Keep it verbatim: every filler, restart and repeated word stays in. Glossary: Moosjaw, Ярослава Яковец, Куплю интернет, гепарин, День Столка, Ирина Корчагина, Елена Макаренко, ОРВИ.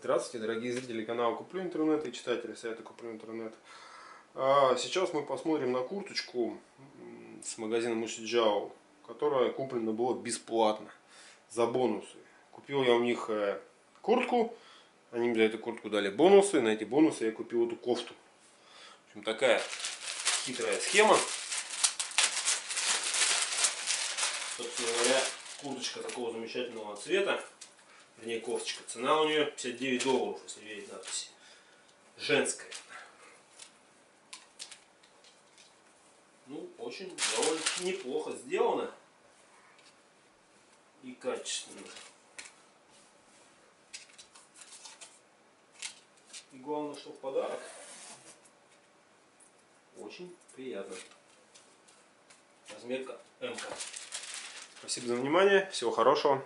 Здравствуйте, дорогие зрители канала Куплю интернет и читатели сайта Куплю интернет. Сейчас мы посмотрим на курточку с магазина Moosjaw, которая куплена была бесплатно, за бонусы. Купил я у них куртку, они мне за эту куртку дали бонусы, на эти бонусы я купил эту кофту. В общем, такая хитрая схема. Собственно говоря, курточка такого замечательного цвета. Вернее, кофточка. Цена у нее пятьдесят девять долларов, если верить надписи. Женская. Ну, очень довольно-таки неплохо сделано. И качественно. И главное, что в подарок. Очень приятно. Размерка эм ка. Спасибо за внимание. Всего хорошего.